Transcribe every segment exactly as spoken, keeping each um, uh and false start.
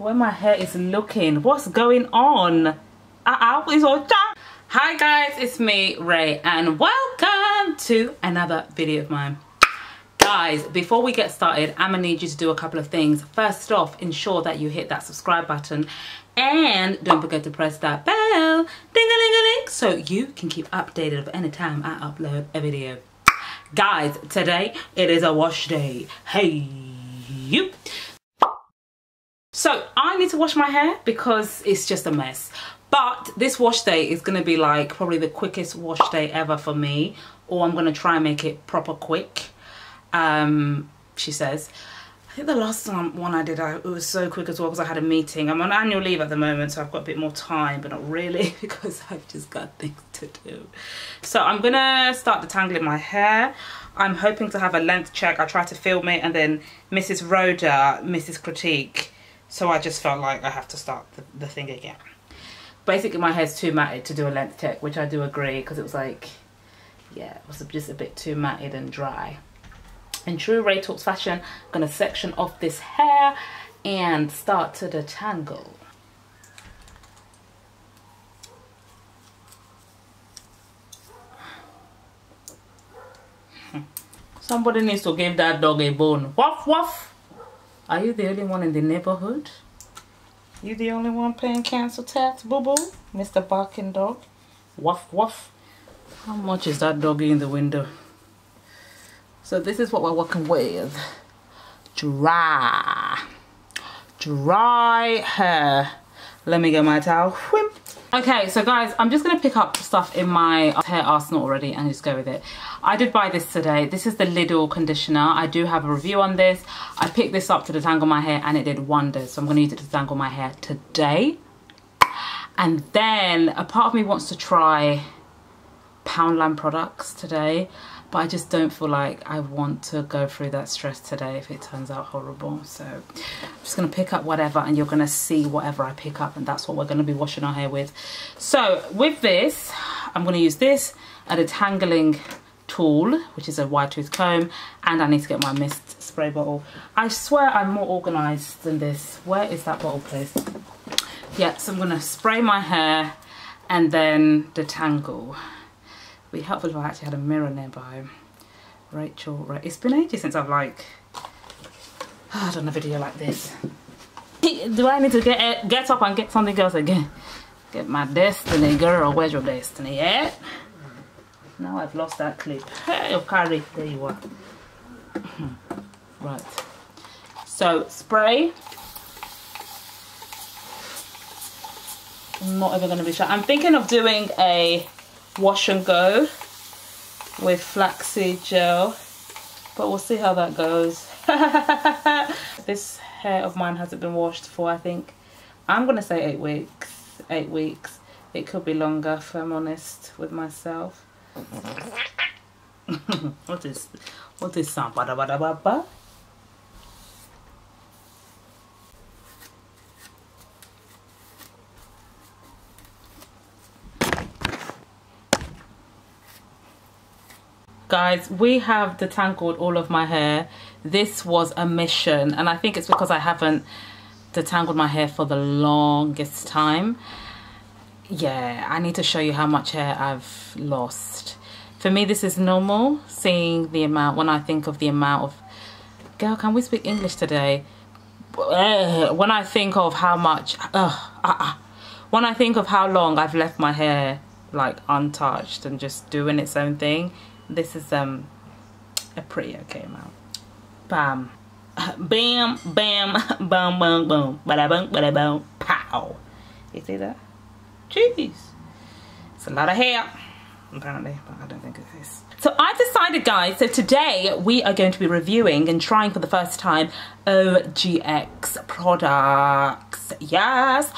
where my hair is looking. What's going on? Hi guys, it's me Rae and welcome to another video of mine. Guys, before we get started, I'm gonna need you to do a couple of things. First off, ensure that you hit that subscribe button and don't forget to press that bell ding-a-ling-a-ling so you can keep updated of any time I upload a video. Guys, today it is a wash day. Hey you. So I need to wash my hair because it's just a mess. But this wash day is going to be like probably the quickest wash day ever for me. Or I'm going to try and make it proper quick. Um, she says. I think the last time one I did, I, it was so quick as well because I had a meeting. I'm on annual leave at the moment, so I've got a bit more time, but not really because I've just got things to do. So I'm going to start detangling my hair. I'm hoping to have a length check. I tried to film it and then Missus Rhoda, Missus Critique. So I just felt like I have to start the, the thing again. Basically, my hair's too matted to do a length check, which I do agree because it was like, yeah, it was just a bit too matted and dry. In true Rae Talks fashion, I'm going to section off this hair and start to detangle. Somebody needs to give that dog a bone. Woof, woof. Are you the only one in the neighborhood? You the only one paying council tax, boo-boo? Mister Barking Dog. Woof, woof. How much is that doggy in the window? So this is what we're working with. Dry. Dry hair. Let me get my towel. Whip. Okay, so guys, I'm just going to pick up stuff in my hair arsenal already and just go with it. I did buy this today. This is the Lidl conditioner. I do have a review on this. I picked this up to detangle my hair and it did wonders. So I'm going to use it to detangle my hair today. And then a part of me wants to try Poundland products today. But I just don't feel like I want to go through that stress today if it turns out horrible. So I'm just going to pick up whatever and you're going to see whatever I pick up. And that's what we're going to be washing our hair with. So with this, I'm going to use this, a detangling tool, which is a wide tooth comb. And I need to get my mist spray bottle. I swear I'm more organised than this. Where is that bottle, please? Yeah, so I'm going to spray my hair and then detangle. It would be helpful if I actually had a mirror nearby. Rachel, right. It's been ages since I've like oh, done a video like this. Do I need to get get up and get something else again? Get my destiny, girl. Where's your destiny at? Now I've lost that clip. Hey, carry. There you are. Right. So spray. I'm not ever going to be shy. I'm thinking of doing a wash and go with flaxseed gel, but we'll see how that goes. This hair of mine hasn't been washed for, I think, I'm gonna say eight weeks. Eight weeks, it could be longer if I'm honest with myself. What is what is sound? Ba da ba da ba ba. Guys, we have detangled all of my hair. This was a mission, and I think it's because I haven't detangled my hair for the longest time. Yeah, I need to show you how much hair I've lost. For me, this is normal, seeing the amount, when I think of the amount of, girl, can we speak English today? When I think of how much, uh, uh, uh, when I think of how long I've left my hair like untouched and just doing its own thing, this is um a pretty okay amount. Bam, bam, bam, bam, bam, bam, bada bang, bada bang, pow. You see that? Jeez, it's a lot of hair. Apparently, but I don't think it is. So I've decided, guys, so today we are going to be reviewing and trying for the first time O G X products. Yes,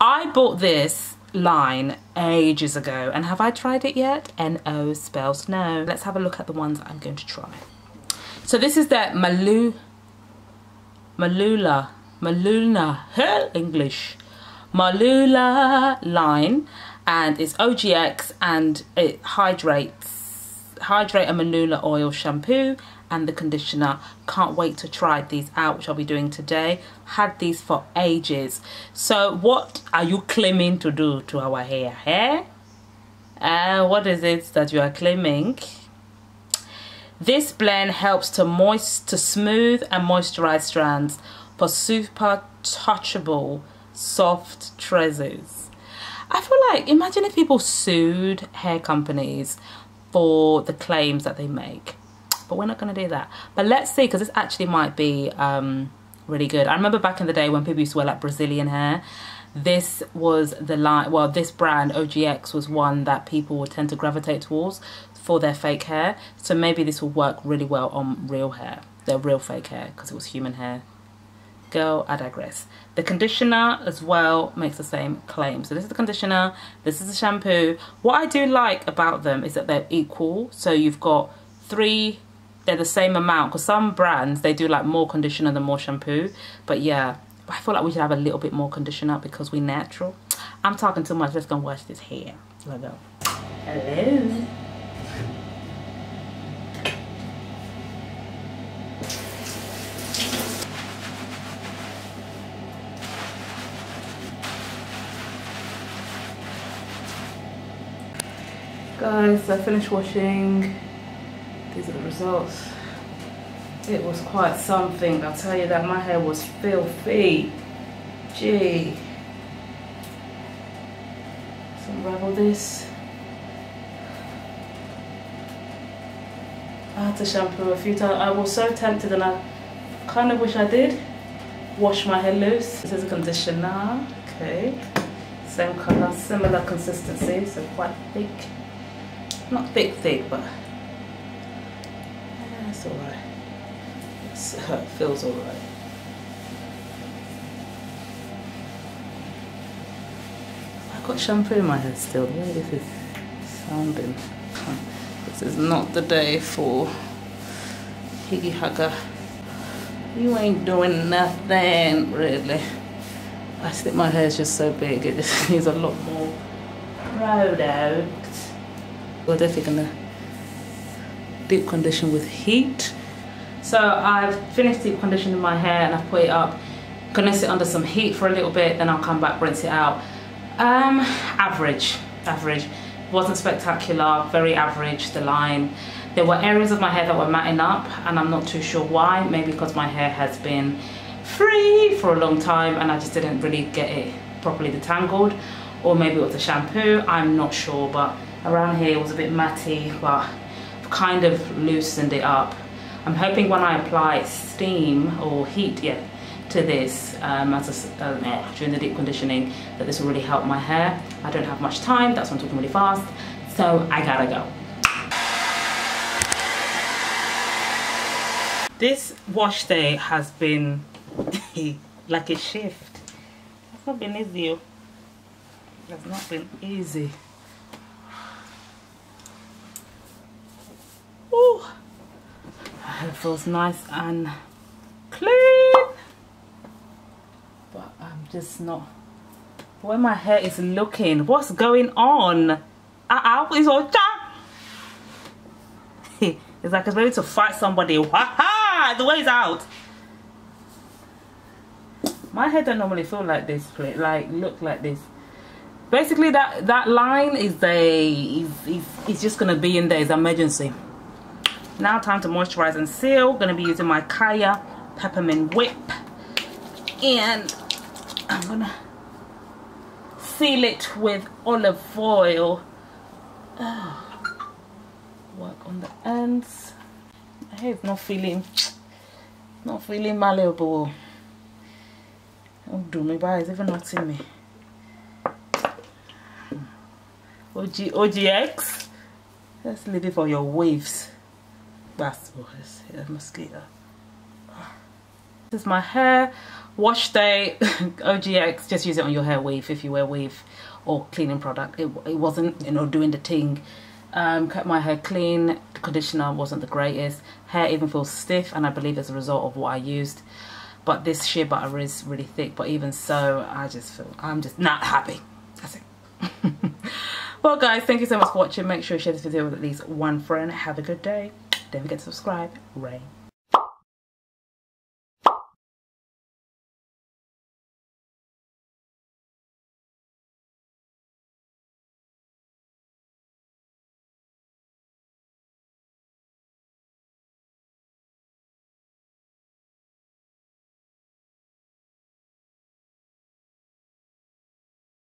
I bought this line ages ago, and have I tried it yet? N O spells no. Let's have a look at the ones I'm going to try. So this is their Malu, Malula, Maluna, huh? English, Malula line, and it's O G X, and it hydrates, hydrate and Malula oil shampoo and the conditioner. Can't wait to try these out, which I'll be doing today. Had these for ages. So what are you claiming to do to our hair? Hair? Eh? Uh, what is it that you are claiming? This blend helps to moist, to smooth and moisturize strands for super touchable, soft tresses. I feel like, imagine if people sued hair companies for the claims that they make. But we're not going to do that. But let's see, because this actually might be um, really good. I remember back in the day when people used to wear like Brazilian hair. This was the line, well, this brand, O G X, was one that people would tend to gravitate towards for their fake hair. So maybe this will work really well on real hair, their real fake hair, because it was human hair. Girl, I digress. The conditioner as well makes the same claim. So this is the conditioner, this is the shampoo. What I do like about them is that they're equal. So you've got three, they're the same amount, because some brands, they do like more conditioner than more shampoo. But yeah, I feel like we should have a little bit more conditioner because we're natural. I'm talking too much, let's go and wash this hair. Let's go. Hello. Guys, so I finished washing. These are the results. It was quite something, I'll tell you that. My hair was filthy. Gee. Let's unravel this. I had to shampoo a few times. I was so tempted, and I kind of wish I did wash my hair loose. This is a conditioner. Okay. Same color, similar consistency, so quite thick. Not thick, thick, but yeah, it's alright. Uh, it feels alright. I got shampoo in my hair still. Yeah, this is sounding. This is not the day for Higgy Hugger. You ain't doing nothing, really. I think my hair is just so big. It just needs a lot more product. We're definitely gonna deep condition with heat. So I've finished deep conditioning my hair and I've put it up. Gonna sit under some heat for a little bit, then I'll come back, rinse it out. Um, average, average. Wasn't spectacular, very average, the line. There were areas of my hair that were matting up and I'm not too sure why. Maybe because my hair has been free for a long time and I just didn't really get it properly detangled. Or maybe it was the shampoo, I'm not sure, but around here it was a bit matty, but I've kind of loosened it up. I'm hoping when I apply steam or heat yeah, to this um, as a, uh, during the deep conditioning that this will really help my hair. I don't have much time, that's why I'm talking really fast, so I gotta go. This wash day has been like a shift. It's not been easy. It's not been easy. Ooh. It feels nice and clean, but I'm just not where my hair is looking. What's going on? Uh uh, it's all it's like it's ready to fight somebody. Waha! The way's out. My hair don't normally feel like this, like look like this. Basically, that that line is a is is it's just gonna be in there. It's emergency. Now time to moisturize and seal. Gonna be using my Kaya Peppermint Whip. And I'm gonna seal it with olive oil. Oh. Work on the ends. My hair is not feeling, not feeling malleable. Don't do me by, it's even not in me. O G, O G X, let's leave it for your waves. That's what it is, yeah, mosquito. This is my hair wash day. O G X, just use it on your hair weave if you wear weave or cleaning product. It, it wasn't, you know, doing the thing. Um, kept my hair clean. The conditioner wasn't the greatest. Hair even feels stiff, and I believe as a result of what I used. But this shea butter is really thick. But even so, I just feel I'm just not happy. That's it. Well, guys, thank you so much for watching. Make sure you share this video with at least one friend. Have a good day. Don't forget to subscribe. Rae.